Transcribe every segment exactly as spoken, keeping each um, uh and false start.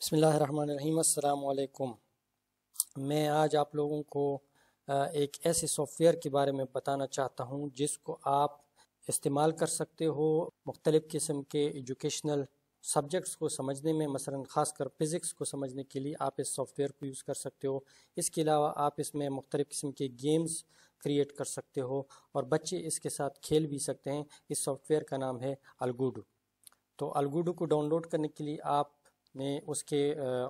बिस्मिल्लाहिर्रहमानिर्रहीम। अस्सलाम वालेकुम। मैं आज आप लोगों को एक ऐसे सॉफ्टवेयर के बारे में बताना चाहता हूं जिसको आप इस्तेमाल कर सकते हो मुख्तलिफ़ किस्म के एजुकेशनल सब्जेक्ट्स को समझने में, मसलन ख़ासकर फ़िज़िक्स को समझने के लिए आप इस सॉफ्टवेयर को यूज़ कर सकते हो। इसके अलावा आप इसमें मुख्तलिफ़ किस्म के गेम्स क्रिएट कर सकते हो और बच्चे इसके साथ खेल भी सकते हैं। इस सॉफ्टवेयर का नाम है अलगोडू। तो अलगोडू को डाउनलोड करने के लिए आप ने उसके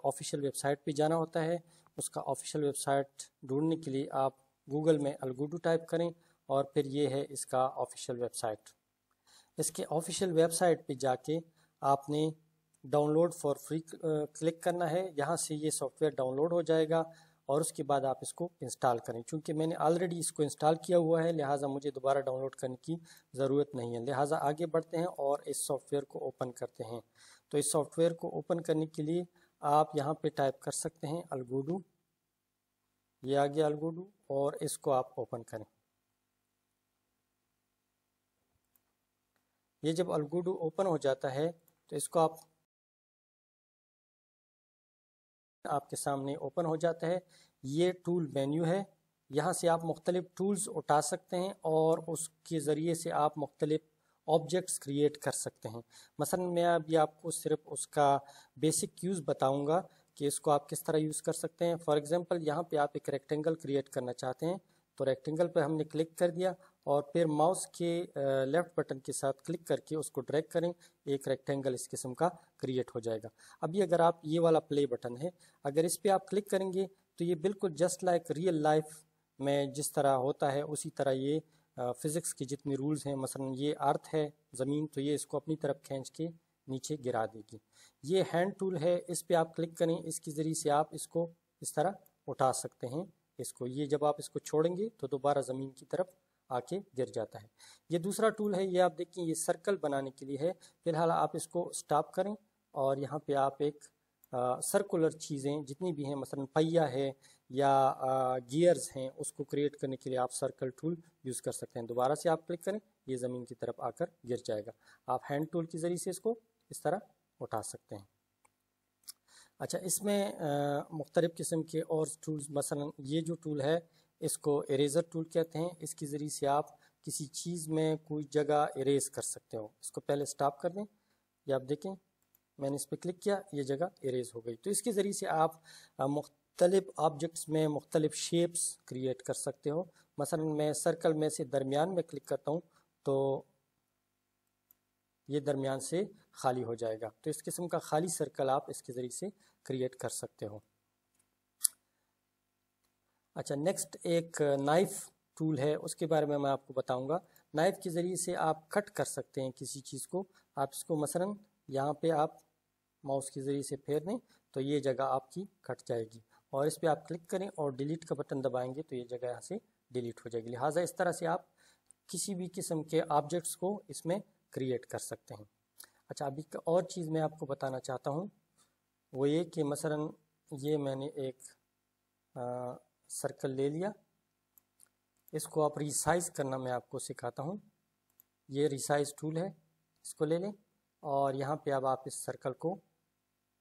ऑफिशियल वेबसाइट पे जाना होता है। उसका ऑफिशियल वेबसाइट ढूंढने के लिए आप गूगल में अलगोडू टाइप करें और फिर ये है इसका ऑफिशियल वेबसाइट। इसके ऑफिशियल वेबसाइट पे जाके आपने डाउनलोड फॉर फ्री क्लिक करना है। यहाँ से ये सॉफ्टवेयर डाउनलोड हो जाएगा और उसके बाद आप इसको इंस्टॉल करें। चूँकि मैंने ऑलरेडी इसको इंस्टॉल किया हुआ है लिहाजा मुझे दोबारा डाउनलोड करने की ज़रूरत नहीं है। लिहाजा आगे बढ़ते हैं और इस सॉफ्टवेयर को ओपन करते हैं। तो इस सॉफ्टवेयर को ओपन करने के लिए आप यहाँ पे टाइप कर सकते हैं अलगोडू। ये आ गया अलगोडू और इसको आप ओपन करें। ये जब अलगोडू ओपन हो जाता है तो इसको आप आपके सामने ओपन हो जाता है। ये टूल मेन्यू है। यहाँ से आप मुख्तलिफ़ टूल्स उठा सकते हैं और उसके ज़रिए से आप मुख्तलिफ़ ऑब्जेक्ट्स क्रिएट कर सकते हैं। मसलन मैं अभी आपको सिर्फ उसका बेसिक यूज़ बताऊंगा कि इसको आप किस तरह यूज़ कर सकते हैं। फॉर एग्जांपल यहाँ पे आप एक रेक्टेंगल क्रिएट करना चाहते हैं तो रेक्टेंगल पर हमने क्लिक कर दिया और फिर माउस के लेफ़्ट बटन के साथ क्लिक करके उसको ड्रैग करें, एक रेक्टेंगल इस किस्म का क्रिएट हो जाएगा। अभी अगर आप ये वाला प्ले बटन है अगर इस पर आप क्लिक करेंगे तो ये बिल्कुल जस्ट लाइक रियल लाइफ में जिस तरह होता है उसी तरह ये फ़िज़िक्स के जितने रूल्स हैं, मसलन ये अर्थ है ज़मीन तो ये इसको अपनी तरफ खींच के नीचे गिरा देगी। ये हैंड टूल है, इस पे आप क्लिक करें, इसके ज़रिए से आप इसको इस तरह उठा सकते हैं। इसको ये जब आप इसको छोड़ेंगे तो दोबारा ज़मीन की तरफ आके गिर जाता है। ये दूसरा टूल है, ये आप देखिए ये सर्कल बनाने के लिए है। फ़िलहाल आप इसको स्टॉप करें और यहाँ पर आप एक आ, सर्कुलर चीज़ें जितनी भी हैं, मसलन पहिया है या गियर्स हैं, उसको क्रिएट करने के लिए आप सर्कल टूल यूज़ कर सकते हैं। दोबारा से आप क्लिक करें, ये ज़मीन की तरफ आकर गिर जाएगा। आप हैंड टूल के ज़रिए से इसको इस तरह उठा सकते हैं। अच्छा, इसमें मुख्तलिफ़ किस्म के और टूल्स, मसलन ये जो टूल है इसको इरेज़र टूल कहते हैं। इसके ज़रिए से आप किसी चीज़ में कोई जगह इरेज़ कर सकते हो। इसको पहले स्टॉप कर दें, ये आप देखें मैंने इस पर क्लिक किया, ये जगह इरेज़ हो गई। तो इसके ज़रिए से आप मुख्तलिफ़ ऑब्जेक्ट्स में मुख्तलिफ़ शेप्स क्रिएट कर सकते हो। मसलन मैं सर्कल में से दरमियान में क्लिक करता हूँ तो ये दरमियान से खाली हो जाएगा। तो इस किस्म का खाली सर्कल आप इसके ज़रिए से क्रिएट कर सकते हो। अच्छा, नेक्स्ट एक नाइफ़ टूल है, उसके बारे में मैं आपको बताऊँगा। नाइफ़ के ज़रिए से आप कट कर सकते हैं किसी चीज़ को। आप इसको मसलन यहाँ पर आप माउस के ज़रिए से फेर दें तो ये जगह आपकी कट जाएगी और इस पर आप क्लिक करें और डिलीट का बटन दबाएंगे तो ये जगह यहाँ से डिलीट हो जाएगी। लिहाजा इस तरह से आप किसी भी किस्म के ऑब्जेक्ट्स को इसमें क्रिएट कर सकते हैं। अच्छा, अभी एक और चीज़ मैं आपको बताना चाहता हूँ, वो ये कि मसलन ये मैंने एक आ, सर्कल ले लिया, इसको आप रिसाइज़ करना मैं आपको सिखाता हूँ। ये रिसाइज़ टूल है, इसको ले लें और यहाँ पे अब आप इस सर्कल को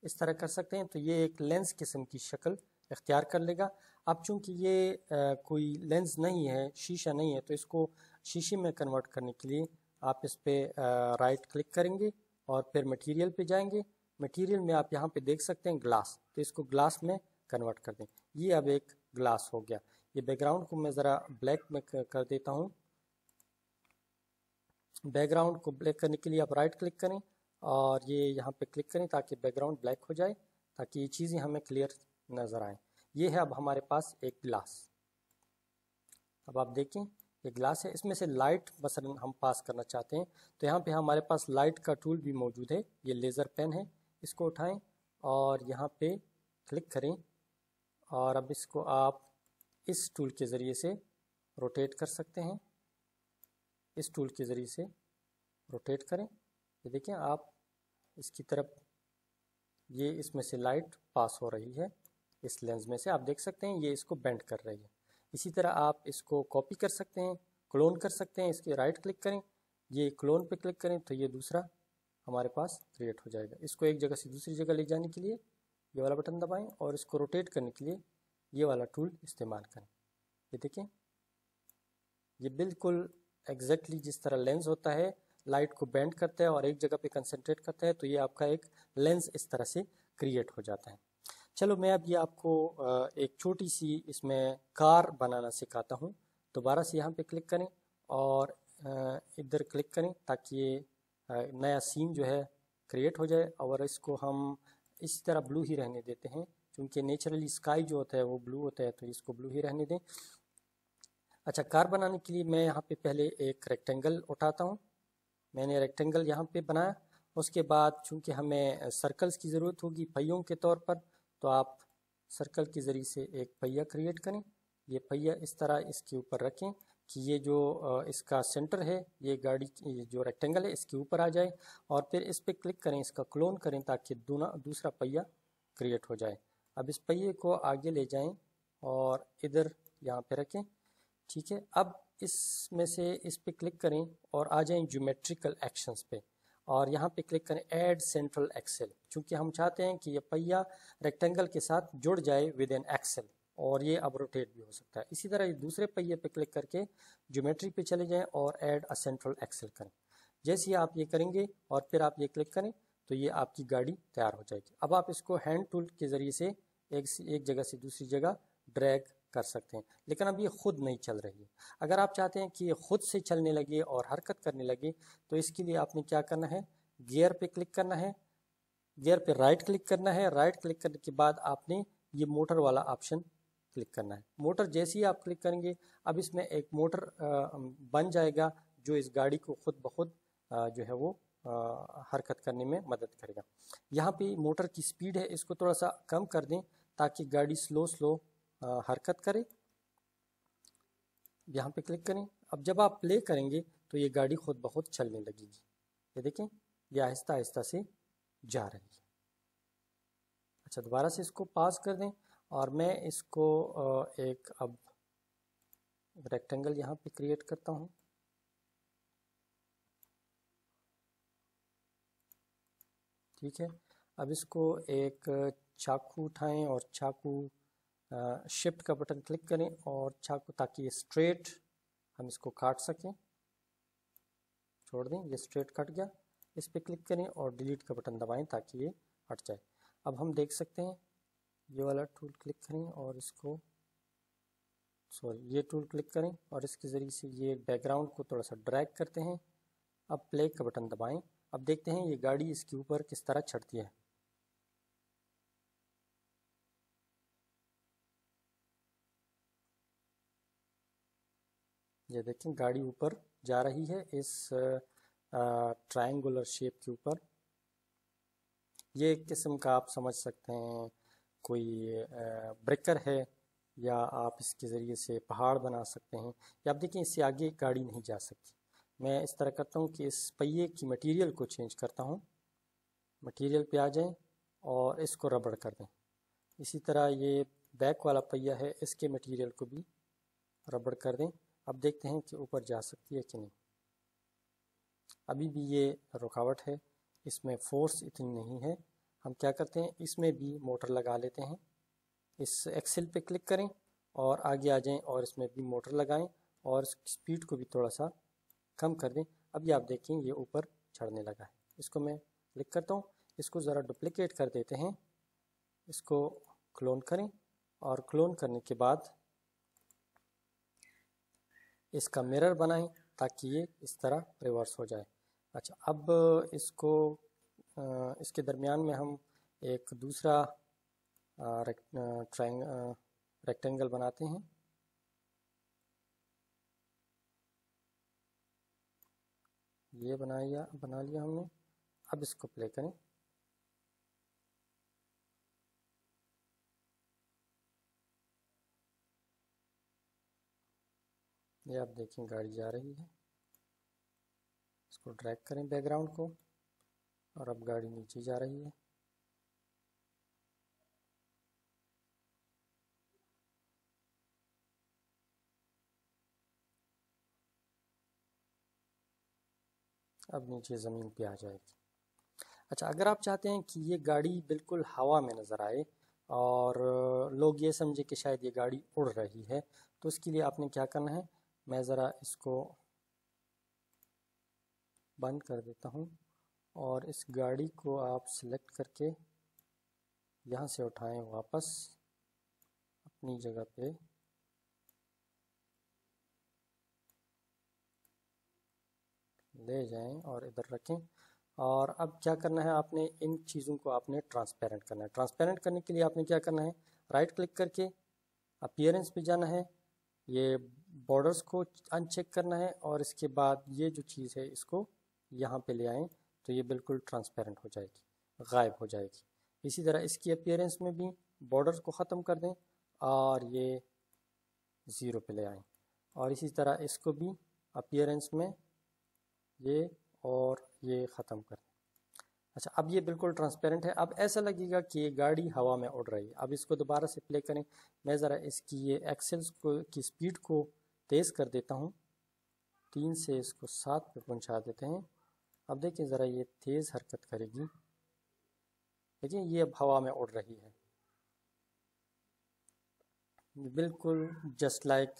इस तरह कर सकते हैं तो ये एक लेंस किस्म की शक्ल इख्तियार कर लेगा। अब चूँकि ये आ, कोई लेंस नहीं है, शीशा नहीं है, तो इसको शीशे में कन्वर्ट करने के लिए आप इस पर राइट क्लिक करेंगे और फिर मटेरियल पे जाएंगे। मटेरियल में आप यहाँ पे देख सकते हैं ग्लास, तो इसको ग्लास में कन्वर्ट कर दें। ये अब एक ग्लास हो गया। ये बैकग्राउंड को मैं ज़रा ब्लैक में कर देता हूँ। बैकग्राउंड को ब्लैक करने के लिए आप राइट क्लिक करें और ये यहाँ पे क्लिक करें ताकि बैकग्राउंड ब्लैक हो जाए, ताकि ये चीज़ें हमें क्लियर नज़र आएँ। ये है अब हमारे पास एक ग्लास। अब आप देखें ये ग्लास है, इसमें से लाइट मसलन हम पास करना चाहते हैं तो यहाँ पे हमारे पास लाइट का टूल भी मौजूद है। ये लेज़र पेन है, इसको उठाएँ और यहाँ पे क्लिक करें और अब इसको आप इस टूल के ज़रिए से रोटेट कर सकते हैं। इस टूल के ज़रिए से रोटेट करें, ये देखें आप इसकी तरफ, ये इसमें से लाइट पास हो रही है इस लेंस में से, आप देख सकते हैं ये इसको बेंड कर रही है। इसी तरह आप इसको कॉपी कर सकते हैं, क्लोन कर सकते हैं। इसके राइट क्लिक करें, ये क्लोन पे क्लिक करें तो ये दूसरा हमारे पास क्रिएट हो जाएगा। इसको एक जगह से दूसरी जगह ले जाने के लिए ये वाला बटन दबाएं और इसको रोटेट करने के लिए ये वाला टूल इस्तेमाल करें। ये देखिए, ये बिल्कुल एग्जैक्टली जिस तरह लेंस होता है, लाइट को बेंड करता है और एक जगह पे कंसंट्रेट करता है, तो ये आपका एक लेंस इस तरह से क्रिएट हो जाता है। चलो मैं अब ये आपको एक छोटी सी इसमें कार बनाना सिखाता हूँ। दोबारा से यहाँ पे क्लिक करें और इधर क्लिक करें ताकि ये नया सीन जो है क्रिएट हो जाए, और इसको हम इसी तरह ब्लू ही रहने देते हैं क्योंकि नेचुरली स्काई जो होता है वो ब्लू होता है, तो इसको ब्लू ही रहने दें। अच्छा, कार बनाने के लिए मैं यहाँ पे पहले एक रेक्टेंगल उठाता हूँ। मैंने रेक्टेंगल यहाँ पे बनाया, उसके बाद चूंकि हमें सर्कल्स की ज़रूरत होगी पहियों के तौर पर, तो आप सर्कल के ज़रिए से एक पहिया क्रिएट करें। ये पहिया इस तरह इसके ऊपर रखें कि ये जो इसका सेंटर है, ये गाड़ी ये जो रेक्टेंगल है इसके ऊपर आ जाए, और फिर इस पर क्लिक करें, इसका क्लोन करें ताकि दूसरा पहिया क्रिएट हो जाए। अब इस पहिए को आगे ले जाएं और इधर यहाँ पे रखें, ठीक है। अब इसमें से इस पर क्लिक करें और आ जाएं ज्योमेट्रिकल एक्शंस पे, और यहाँ पे क्लिक करें ऐड सेंट्रल एक्सेल, क्योंकि हम चाहते हैं कि ये पहिया रेक्टेंगल के साथ जुड़ जाए विद एन एक्सेल, और ये अब रोटेट भी हो सकता है। इसी तरह ये दूसरे पहिए पे क्लिक करके ज्योमेट्री पे चले जाएं और ऐड अ सेंट्रल एक्सेल करें। जैसे ही आप ये करेंगे और फिर आप ये क्लिक करें तो ये आपकी गाड़ी तैयार हो जाएगी। अब आप इसको हैंड टूल के ज़रिए से एक एक जगह से दूसरी जगह ड्रैग कर सकते हैं, लेकिन अब ये खुद नहीं चल रही है। अगर आप चाहते हैं कि ये खुद से चलने लगे और हरकत करने लगे, तो इसके लिए आपने क्या करना है, गियर पे क्लिक करना है, गियर पे राइट क्लिक करना है। राइट क्लिक करने के बाद आपने ये मोटर वाला ऑप्शन क्लिक करना है। मोटर जैसे ही आप क्लिक करेंगे, अब इसमें एक मोटर बन जाएगा जो इस गाड़ी को खुद ब खुद जो है वो हरकत करने में मदद करेगा। यहाँ पे मोटर की स्पीड है, इसको थोड़ा सा कम कर दें ताकि गाड़ी स्लो स्लो हरकत करे। यहाँ पे क्लिक करें। अब जब आप प्ले करेंगे तो ये गाड़ी खुद ब खुद चलने लगेगी। ये देखें, ये आहिस्ता आहिस्ता से जा रही है। अच्छा, दोबारा से इसको पास कर दें और मैं इसको एक अब रेक्टेंगल यहाँ पे क्रिएट करता हूँ। ठीक है, अब इसको एक चाकू उठाएं और चाकू शिफ्ट का बटन क्लिक करें और चाकू, ताकि ये स्ट्रेट हम इसको काट सकें। छोड़ दें, ये स्ट्रेट कट गया। इस पर क्लिक करें और डिलीट का बटन दबाएं ताकि ये हट जाए। अब हम देख सकते हैं, ये वाला टूल क्लिक करें और इसको सॉरी ये टूल क्लिक करें और इसके ज़रिए से ये बैकग्राउंड को थोड़ा सा ड्रैग करते हैं। अब प्ले का बटन दबाएं। अब देखते हैं ये गाड़ी इसके ऊपर किस तरह चढ़ती है। ये देखें, गाड़ी ऊपर जा रही है इस ट्रायंगुलर शेप के ऊपर। ये एक किस्म का आप समझ सकते हैं कोई ब्रेकर है, या आप इसके ज़रिए से पहाड़ बना सकते हैं, या आप देखें इससे आगे गाड़ी नहीं जा सकती। मैं इस तरह करता हूँ कि इस पहिए की मटेरियल को चेंज करता हूँ। मटेरियल पे आ जाएं और इसको रबड़ कर दें। इसी तरह ये बैक वाला पहिया है, इसके मटेरियल को भी रबड़ कर दें। अब देखते हैं कि ऊपर जा सकती है कि नहीं। अभी भी ये रुकावट है, इसमें फोर्स इतनी नहीं है। हम क्या करते हैं, इसमें भी मोटर लगा लेते हैं। इस एक्सेल पे क्लिक करें और आगे आ जाएं और इसमें भी मोटर लगाएं और स्पीड को भी थोड़ा सा कम कर दें। अभी आप देखें ये ऊपर चढ़ने लगा है। इसको मैं क्लिक करता हूँ, इसको ज़रा डुप्लिकेट कर देते हैं, इसको क्लोन करें और क्लोन करने के बाद इसका मिरर बनाएं ताकि ये इस तरह रिवर्स हो जाए। अच्छा, अब इसको इसके दरमियान में हम एक दूसरा ट्रायंग रेक्टेंगल बनाते हैं। ये बनाया बना लिया हमने। अब इसको प्ले करें। ये आप देखें गाड़ी जा रही है। इसको ड्रैग करें बैकग्राउंड को, और अब गाड़ी नीचे जा रही है। अब नीचे ज़मीन पे आ जाएगी। अच्छा, अगर आप चाहते हैं कि ये गाड़ी बिल्कुल हवा में नज़र आए और लोग ये समझे कि शायद ये गाड़ी उड़ रही है, तो उसके लिए आपने क्या करना है, मैं ज़रा इसको बंद कर देता हूँ और इस गाड़ी को आप सिलेक्ट करके यहाँ से उठाएं वापस अपनी जगह पे। ले जाएं और इधर रखें। और अब क्या करना है, आपने इन चीज़ों को आपने ट्रांसपेरेंट करना है। ट्रांसपेरेंट करने के लिए आपने क्या करना है, राइट क्लिक करके अपीयरेंस पे जाना है, ये बॉर्डर्स को अनचेक करना है और इसके बाद ये जो चीज़ है इसको यहाँ पे ले आएँ तो ये बिल्कुल ट्रांसपेरेंट हो जाएगी, गायब हो जाएगी। इसी तरह इसकी अपीयरेंस में भी बॉर्डर्स को ख़त्म कर दें और ये ज़ीरो पे ले आएँ। और इसी तरह इसको भी अपीयरेंस में ये और ये ख़त्म कर दें। अच्छा, अब ये बिल्कुल ट्रांसपेरेंट है। अब ऐसा लगेगा कि ये गाड़ी हवा में उड़ रही है। अब इसको दोबारा से प्ले करें। मैं ज़रा इसकी ये एक्सेल्स को की स्पीड को तेज़ कर देता हूँ, तीन से इसको सात पे पहुँचा देते हैं। अब देखिए ज़रा ये तेज़ हरकत करेगी, देखिए ये अब हवा में उड़ रही है, बिल्कुल जस्ट लाइक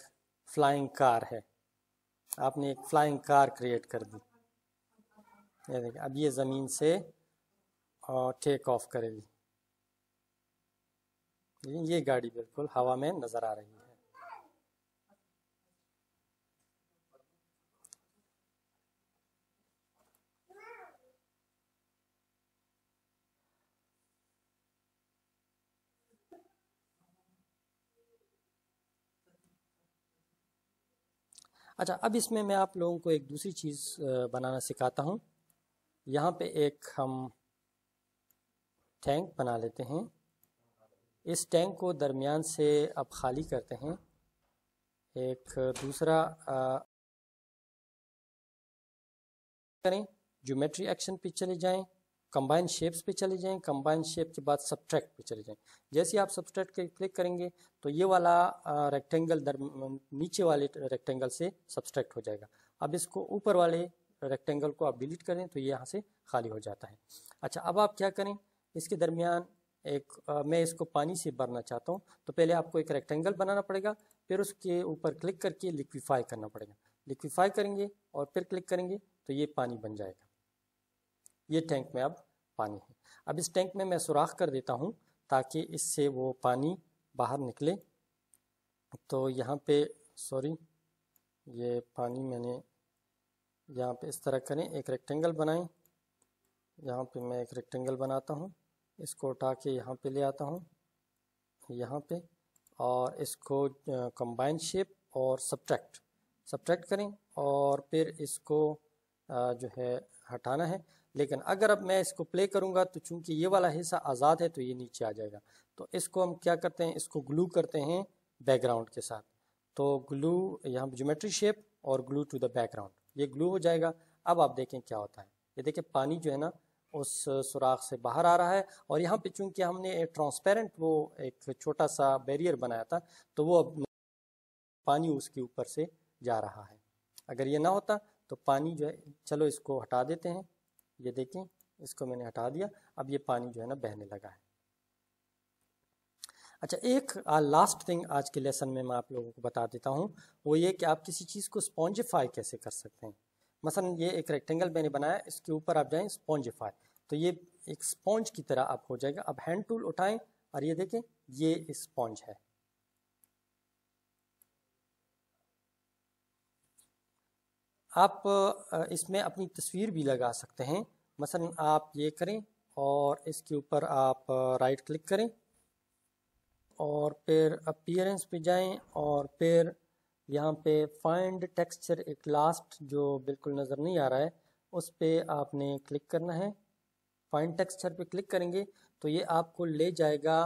फ्लाइंग कार है। आपने एक फ्लाइंग कार क्रिएट कर दी। ये देखिए अब ये ज़मीन से और टेक ऑफ करेगी, लेकिन ये गाड़ी बिल्कुल हवा में नज़र आ रही है। अच्छा, अब इसमें मैं आप लोगों को एक दूसरी चीज़ बनाना सिखाता हूँ। यहाँ पे एक हम टैंक बना लेते हैं। इस टैंक को दरमियान से अब खाली करते हैं। एक दूसरा आ, करें, ज्योमेट्री एक्शन पे चले जाएं, कंबाइन शेप्स पे चले जाएं, कंबाइन शेप के बाद सब्ट्रैक्ट पे चले जाएं। जैसे आप सब्ट्रैक्ट पे क्लिक करेंगे तो ये वाला रेक्टेंगल नीचे वाले रेक्टेंगल से सब्ट्रैक्ट हो जाएगा। अब इसको ऊपर वाले रेक्टेंगल को आप डिलीट करें तो ये यहाँ से खाली हो जाता है। अच्छा, अब आप क्या करें, इसके दरमियान एक आ, मैं इसको पानी से भरना चाहता हूँ, तो पहले आपको एक रेक्टेंगल बनाना पड़ेगा, फिर उसके ऊपर क्लिक करके लिक्विफाई करना पड़ेगा। लिक्विफाई करेंगे और फिर क्लिक करेंगे तो ये पानी बन जाएगा। ये टैंक में अब पानी है। अब इस टैंक में मैं सुराख कर देता हूँ ताकि इससे वो पानी बाहर निकले। तो यहाँ पे सॉरी ये पानी मैंने यहाँ पे इस तरह करें, एक रेक्टेंगल बनाएं। यहाँ पे मैं एक रेक्टेंगल बनाता हूँ, इसको उठा के यहाँ पे ले आता हूँ, यहाँ पे, और इसको कंबाइन शेप और सब्ट्रैक्ट सब्ट्रैक्ट करें और फिर इसको जो है हटाना है। लेकिन अगर अब मैं इसको प्ले करूंगा तो चूंकि ये वाला हिस्सा आज़ाद है तो ये नीचे आ जाएगा। तो इसको हम क्या करते हैं, इसको ग्लू करते हैं बैकग्राउंड के साथ। तो ग्लू यहाँ ज्योमेट्री शेप और ग्लू टू द बैकग्राउंड, ये ग्लू हो जाएगा। अब आप देखें क्या होता है, ये देखें पानी जो है ना उस सुराख से बाहर आ रहा है। और यहाँ पे चूंकि हमने ट्रांसपेरेंट वो एक छोटा सा बैरियर बनाया था तो वो अब पानी उसके ऊपर से जा रहा है। अगर ये ना होता तो पानी जो है, चलो इसको हटा देते हैं। ये देखें इसको मैंने हटा दिया, अब ये पानी जो है ना बहने लगा है। अच्छा, एक लास्ट थिंग आज के लेसन में मैं आप लोगों को बता देता हूँ, वो ये कि आप किसी चीज़ को स्पॉन्जिफाई कैसे कर सकते हैं। मसलन ये एक रेक्टेंगल मैंने बनाया, इसके ऊपर आप जाएं स्पॉन्जिफाई, तो ये एक स्पॉन्ज की तरह आप हो जाएगा। अब हैंड टूल उठाएं और ये देखें ये स्पॉन्ज है। आप इसमें अपनी तस्वीर भी लगा सकते हैं। मसलन आप ये करें और इसके ऊपर आप राइट क्लिक करें और फिर अपीयरेंस पे जाएं और फिर यहाँ पे फाइंड टेक्सचर, एक लास्ट जो बिल्कुल नज़र नहीं आ रहा है उस पर आपने क्लिक करना है। फाइंड टेक्सचर पे क्लिक करेंगे तो ये आपको ले जाएगा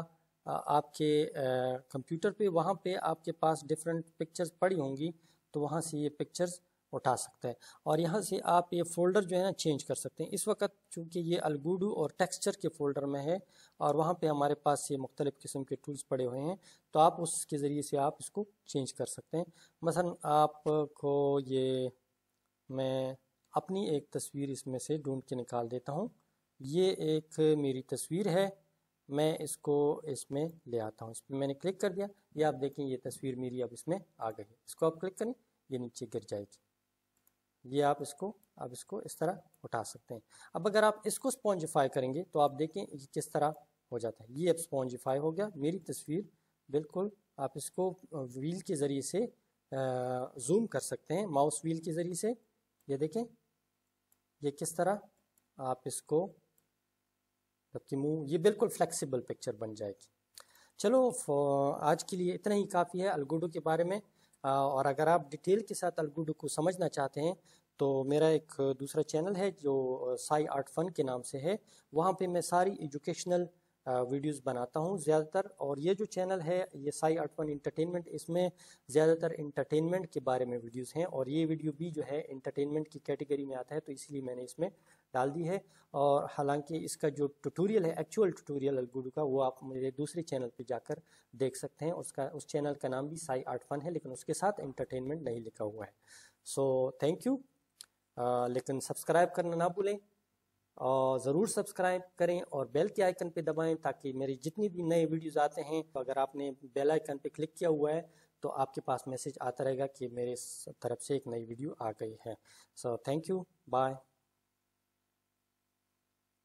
आपके कंप्यूटर पे। वहाँ पे आपके पास डिफरेंट पिक्चर्स पड़ी होंगी तो वहाँ से ये पिक्चर्स उठा सकते हैं। और यहाँ से आप ये फ़ोल्डर जो है ना चेंज कर सकते हैं। इस वक्त चूँकि ये अलगूडू और टेक्सचर के फ़ोल्डर में है और वहाँ पे हमारे पास ये मुख्तलिफ़ किस्म के टूल्स पड़े हुए हैं, तो आप उसके ज़रिए से आप इसको चेंज कर सकते हैं। मसलन आपको ये मैं अपनी एक तस्वीर इसमें से ढूंढ के निकाल देता हूँ। ये एक मेरी तस्वीर है, मैं इसको इसमें ले आता हूँ। इस पर मैंने क्लिक कर दिया, ये आप देखें ये तस्वीर मेरी अब इसमें आ गई। इसको आप क्लिक करें, ये नीचे गिर जाएगी। ये आप इसको आप इसको इस तरह उठा सकते हैं। अब अगर आप इसको स्पॉन्जिफाई करेंगे तो आप देखें ये किस तरह हो जाता है। ये अब स्पॉन्जिफाई हो गया मेरी तस्वीर बिल्कुल। आप इसको व्हील के ज़रिए से जूम कर सकते हैं, माउस व्हील के ज़रिए से। ये देखें ये किस तरह आप इसको जबकि मुँह, ये बिल्कुल फ्लेक्सिबल पिक्चर बन जाएगी। चलो आज के लिए इतना ही काफ़ी है अलगोडो के बारे में। और अगर आप डिटेल के साथ अलगोडो को समझना चाहते हैं तो मेरा एक दूसरा चैनल है जो साई आर्ट फन के नाम से है, वहाँ पे मैं सारी एजुकेशनल वीडियोस बनाता हूँ ज़्यादातर। और ये जो चैनल है ये साई आर्ट फन इंटरटेनमेंट, इसमें ज़्यादातर इंटरटेनमेंट के बारे में वीडियोस हैं। और ये वीडियो भी जो है इंटरटेनमेंट की कैटेगरी में आता है, तो इसलिए मैंने इसमें डाल दी है। और हालांकि इसका जो ट्यूटोरियल है, एक्चुअल ट्यूटोरियल अलगोडो का, वो आप मेरे दूसरे चैनल पे जाकर देख सकते हैं। उसका उस चैनल का नाम भी साई आर्ट फन है, लेकिन उसके साथ इंटरटेनमेंट नहीं लिखा हुआ है। So thank you. लेकिन सब्सक्राइब करना ना भूलें, और ज़रूर सब्सक्राइब करें और बेल के आइकन पे दबाएं ताकि मेरी जितनी भी नए वीडियोस आते हैं, तो अगर आपने बेल आइकन पे क्लिक किया हुआ है तो आपके पास मैसेज आता रहेगा कि मेरे तरफ से एक नई वीडियो आ गई है। So thank you, bye.